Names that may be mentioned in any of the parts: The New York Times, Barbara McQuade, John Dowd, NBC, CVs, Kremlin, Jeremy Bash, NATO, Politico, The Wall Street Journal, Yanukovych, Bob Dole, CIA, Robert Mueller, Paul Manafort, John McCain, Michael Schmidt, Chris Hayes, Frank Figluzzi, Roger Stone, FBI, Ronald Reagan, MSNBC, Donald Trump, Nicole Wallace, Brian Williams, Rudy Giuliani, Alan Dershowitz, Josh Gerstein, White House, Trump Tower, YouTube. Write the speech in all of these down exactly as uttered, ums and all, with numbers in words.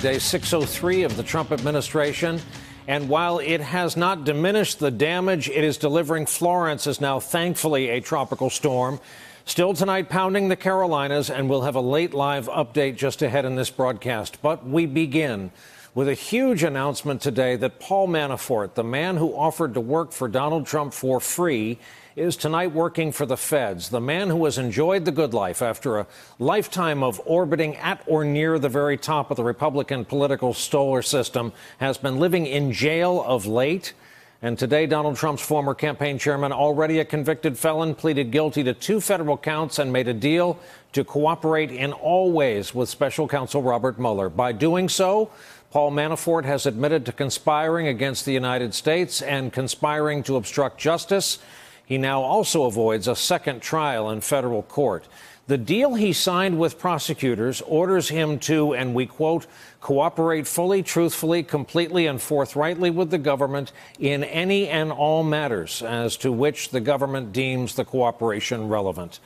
day six oh three of the Trump administration. And while it has not diminished the damage it is delivering, Florence is now thankfully a tropical storm. Still tonight, pounding the Carolinas, and we'll have a late live update just ahead in this broadcast. But we begin with a huge announcement today that Paul Manafort, the man who offered to work for Donald Trump for free, is tonight working for the feds. The man who has enjoyed the good life after a lifetime of orbiting at or near the very top of the Republican political solar system has been living in jail of late. And today, Donald Trump's former campaign chairman, already a convicted felon, pleaded guilty to two federal counts and made a deal to cooperate in all ways with special counsel Robert Mueller. By doing so, Paul Manafort has admitted to conspiring against the United States and conspiring to obstruct justice. He now also avoids a second trial in federal court. The deal he signed with prosecutors orders him to, and we quote, cooperate fully, truthfully, completely, and forthrightly with the government in any and all matters as to which the government deems the cooperation relevant.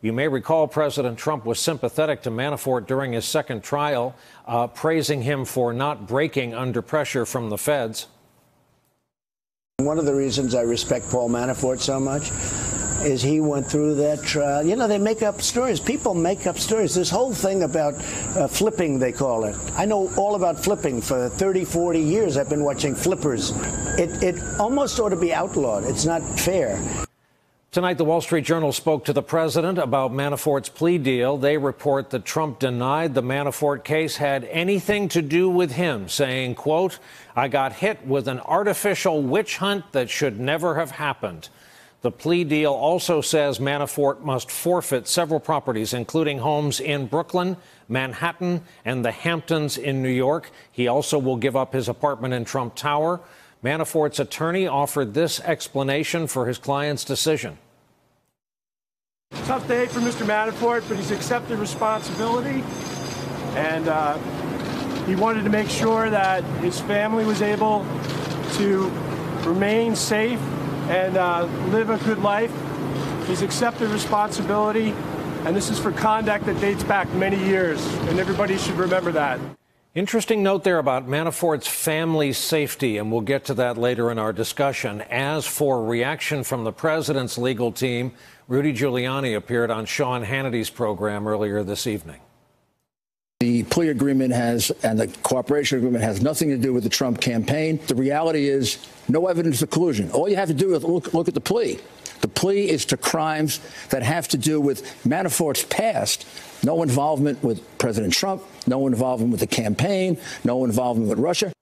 You may recall President Trump was sympathetic to Manafort during his second trial, uh, praising him for not breaking under pressure from the feds. One of the reasons I respect Paul Manafort so much is he went through that trial. You know, they make up stories. People make up stories. This whole thing about uh, flipping, they call it. I know all about flipping. For thirty, forty years, I've been watching flippers. It, it almost ought to be outlawed. It's not fair. Tonight, The Wall Street Journal spoke to the president about Manafort's plea deal. They report that Trump denied the Manafort case had anything to do with him, saying, quote, I got hit with an artificial witch hunt that should never have happened. The plea deal also says Manafort must forfeit several properties, including homes in Brooklyn, Manhattan, and the Hamptons in New York. He also will give up his apartment in Trump Tower. Manafort's attorney offered this explanation for his client's decision. Tough day for Mister Manafort, but he's accepted responsibility, and uh, he wanted to make sure that his family was able to remain safe and uh, live a good life. He's accepted responsibility, and this is for conduct that dates back many years, and everybody should remember that. Interesting note there about Manafort's family safety, and we'll get to that later in our discussion. As for reaction from the president's legal team, Rudy Giuliani appeared on Sean Hannity's program earlier this evening. The plea agreement has, and the cooperation agreement has nothing to do with the Trump campaign. The reality is no evidence of collusion. All you have to do is look, look at the plea. The plea is to crimes that have to do with Manafort's past. No involvement with President Trump, no involvement with the campaign, no involvement with Russia.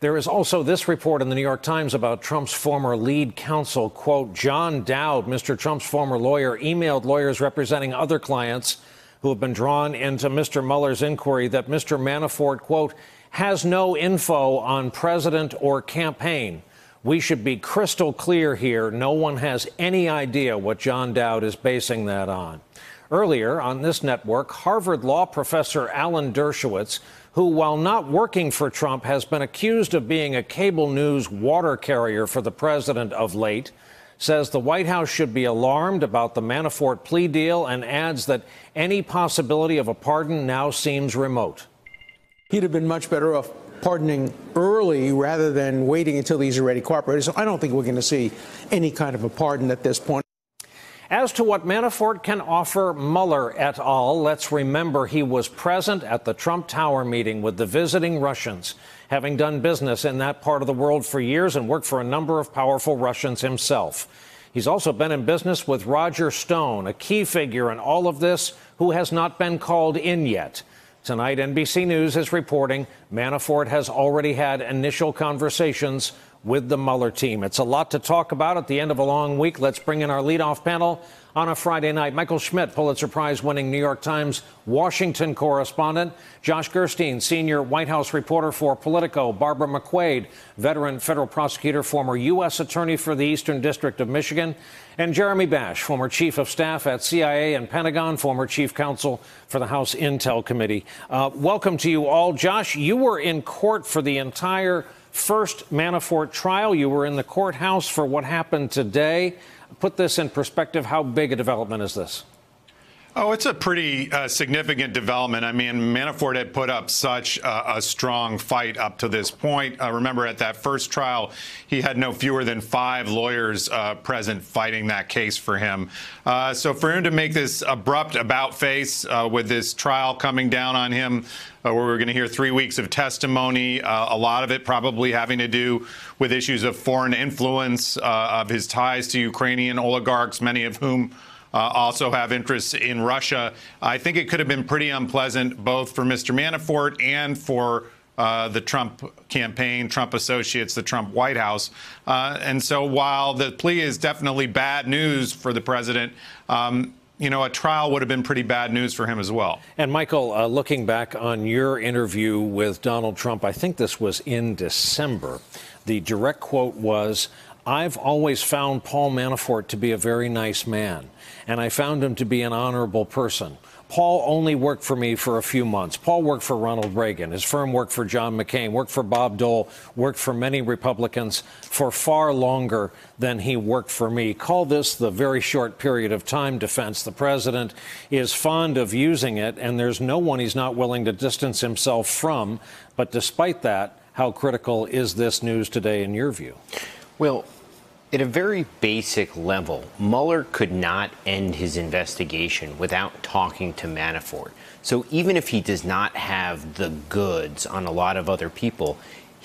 There is also this report in The New York Times about Trump's former lead counsel, quote, John Dowd, Mister Trump's former lawyer, emailed lawyers representing other clients who have been drawn into Mister Mueller's inquiry that Mister Manafort, quote, has no info on president or campaign. We should be crystal clear here. No one has any idea what John Dowd is basing that on. Earlier on this network, Harvard Law professor Alan Dershowitz, who, while not working for Trump, has been accused of being a cable news water carrier for the president of late, says the White House should be alarmed about the Manafort plea deal and adds that any possibility of a pardon now seems remote. He'd have been much better off pardoning early rather than waiting until these are ready to cooperate. So I don't think we're going to see any kind of a pardon at this point. As to what Manafort can offer Mueller et al., let's remember he was present at the Trump Tower meeting with the visiting Russians, having done business in that part of the world for years and worked for a number of powerful Russians himself. He's also been in business with Roger Stone, a key figure in all of this, who has not been called in yet. Tonight, N B C News is reporting Manafort has already had initial conversations with the Mueller team. It's a lot to talk about at the end of a long week. Let's bring in our leadoff panel on a Friday night. Michael Schmidt, Pulitzer Prize-winning New York Times Washington correspondent. Josh Gerstein, senior White House reporter for Politico. Barbara McQuade, veteran federal prosecutor, former U S attorney for the Eastern District of Michigan. And Jeremy Bash, former chief of staff at C I A and Pentagon, former chief counsel for the House Intel Committee. Uh, welcome to you all. Josh, you were in court for the entire first Manafort trial. You were in the courthouse for what happened today. Put this in perspective. How big a development is this? Oh, it's a pretty uh, significant development. I mean, Manafort had put up such a, a strong fight up to this point. Uh, remember, at that first trial, he had no fewer than five lawyers uh, present fighting that case for him. Uh, so for him to make this abrupt about-face uh, with this trial coming down on him, Uh, where we're going to hear three weeks of testimony, uh, a lot of it probably having to do with issues of foreign influence, uh, of his ties to Ukrainian oligarchs, many of whom uh, also have interests in Russia. I think it could have been pretty unpleasant both for Mister Manafort and for uh, the Trump campaign, Trump associates, the Trump White House. Uh, and so while the plea is definitely bad news for the president, um, you know, a trial would have been pretty bad news for him as well. And, Michael, uh, looking back on your interview with Donald Trump, I think this was in December. The direct quote was, "I've always found Paul Manafort to be a very nice man, and I found him to be an honorable person. Paul only worked for me for a few months. Paul worked for Ronald Reagan. His firm worked for John McCain, worked for Bob Dole, worked for many Republicans for far longer than he worked for me." Call this the very short period of time defense. The president is fond of using it, and there's no one he's not willing to distance himself from. But despite that, how critical is this news today in your view? Well, at a very basic level, Mueller could not end his investigation without talking to Manafort. So even if he does not have the goods on a lot of other people,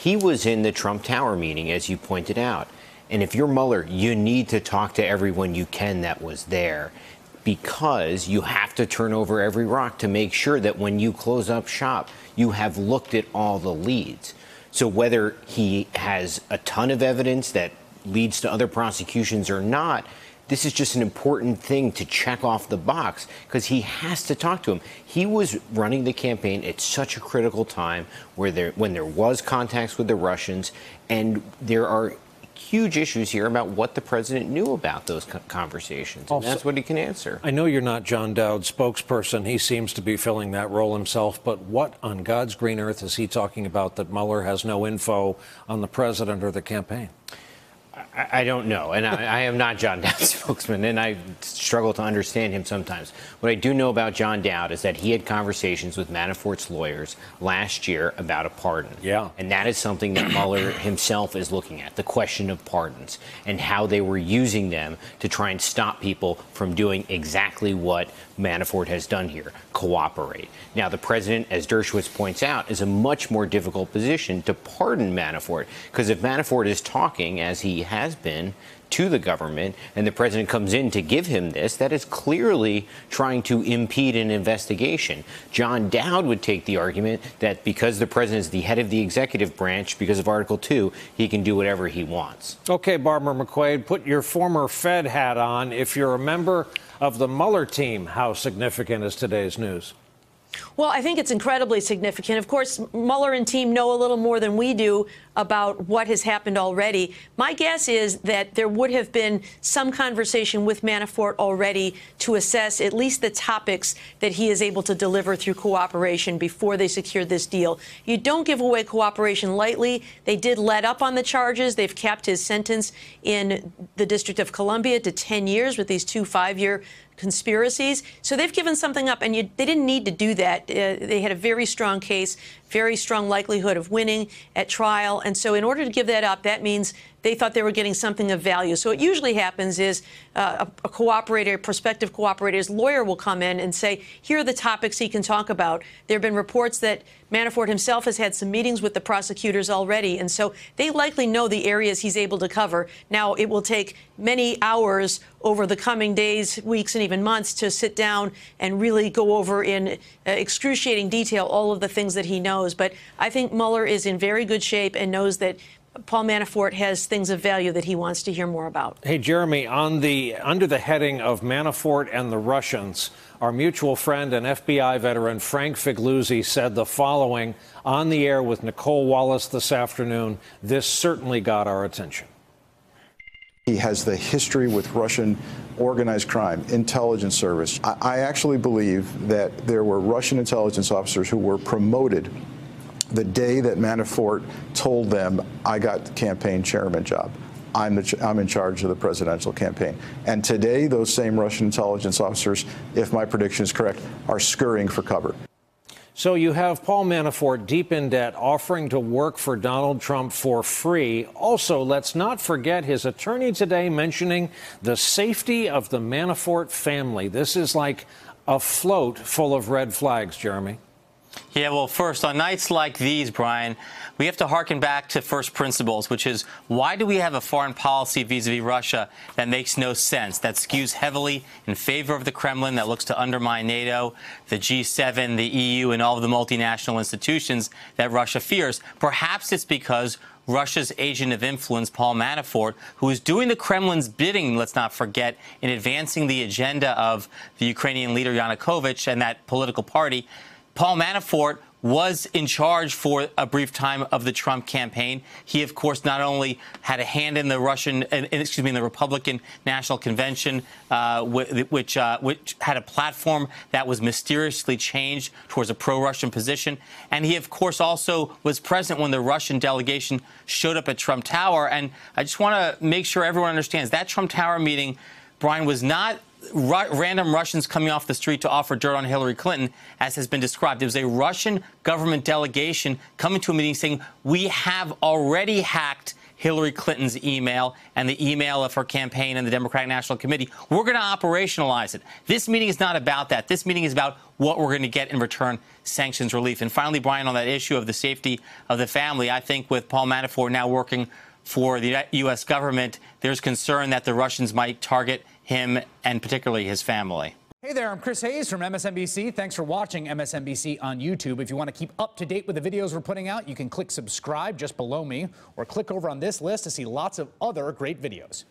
he was in the Trump Tower meeting, as you pointed out. And if you're Mueller, you need to talk to everyone you can that was there, because you have to turn over every rock to make sure that when you close up shop, you have looked at all the leads. So whether he has a ton of evidence that leads to other prosecutions or not, this is just an important thing to check off the box, because he has to talk to him. He was running the campaign at such a critical time where there, when there was contacts with the Russians, and there are huge issues here about what the president knew about those conversations. And also, that's what he can answer. I know you're not John Dowd's spokesperson. He seems to be filling that role himself. But what on God's green earth is he talking about that Mueller has no info on the president or the campaign? I don't know, and I, I am not John Dowd's spokesman, and I struggle to understand him sometimes. What I do know about John Dowd is that he had conversations with Manafort's lawyers last year about a pardon. Yeah. And that is something that Mueller himself is looking at, the question of pardons and how they were using them to try and stop people from doing exactly what Manafort has done here, cooperate. Now, the president, as Dershowitz points out, is in a much more difficult position to pardon Manafort, because if Manafort is talking, as he has been, to the government, and the president comes in to give him this, that is clearly trying to impede an investigation. John Dowd would take the argument that because the president is the head of the executive branch, because of Article two, he can do whatever he wants. Okay, Barbara McQuade, put your former Fed hat on. If you're a member of the Mueller team, how significant is today's news? Well, I think it's incredibly significant. Of course, Mueller and team know a little more than we do about what has happened already. My guess is that there would have been some conversation with Manafort already to assess at least the topics that he is able to deliver through cooperation before they secured this deal. You don't give away cooperation lightly. They did let up on the charges. They've capped his sentence in the District of Columbia to ten years with these two five-year conspiracies. So they've given something up, and you, they didn't need to do that. Uh, they had a very strong case, very strong likelihood of winning at trial. And so in order to give that up, that means they thought they were getting something of value. So what usually happens is uh, a, a cooperator, a prospective cooperator's lawyer will come in and say, here are the topics he can talk about. There have been reports that Manafort himself has had some meetings with the prosecutors already. And so they likely know the areas he's able to cover. Now, it will take many hours over the coming days, weeks, and even months to sit down and really go over in excruciating detail all of the things that he knows. But I think Mueller is in very good shape and knows that Paul Manafort has things of value that he wants to hear more about. Hey, Jeremy, on the under the heading of Manafort and the Russians, our mutual friend and F B I veteran Frank Figluzzi said the following on the air with Nicole Wallace this afternoon. This certainly got our attention. He has the history with Russian organized crime, intelligence service. I, I actually believe that there were Russian intelligence officers who were promoted the day that Manafort told them, I got the campaign chairman job. I'm, the, I'm in charge of the presidential campaign. And today, those same Russian intelligence officers, if my prediction is correct, are scurrying for cover. So you have Paul Manafort deep in debt, offering to work for Donald Trump for free. Also, let's not forget his attorney today mentioning the safety of the Manafort family. This is like a float full of red flags, Jeremy. Yeah, well, first, on nights like these, Brian, we have to harken back to first principles, which is, why do we have a foreign policy vis-a-vis Russia that makes no sense, that skews heavily in favor of the Kremlin, that looks to undermine NATO, the G seven, the E U, and all of the multinational institutions that Russia fears? Perhaps it's because Russia's agent of influence, Paul Manafort, who is doing the Kremlin's bidding, let's not forget, in advancing the agenda of the Ukrainian leader Yanukovych and that political party. Paul Manafort was in charge for a brief time of the Trump campaign. He, of course, not only had a hand in the Russian, excuse me, in the Republican National Convention, uh, which uh, which had a platform that was mysteriously changed towards a pro-Russian position, and he, of course, also was present when the Russian delegation showed up at Trump Tower. And I just want to make sure everyone understands that Trump Tower meeting, Brian, was not random Russians coming off the street to offer dirt on Hillary Clinton, as has been described. It was a Russian government delegation coming to a meeting saying, we have already hacked Hillary Clinton's email and the email of her campaign and the Democratic National Committee. We're going to operationalize it. This meeting is not about that. This meeting is about what we're going to get in return, sanctions relief. And finally, Brian, on that issue of the safety of the family, I think with Paul Manafort now working for the U S government, there's concern that the Russians might target him and particularly his family. Hey there, I'm Chris Hayes from M S N B C. Thanks for watching M S N B C on YouTube. If you want to keep up to date with the videos we're putting out, you can click subscribe just below me or click over on this list to see lots of other great videos.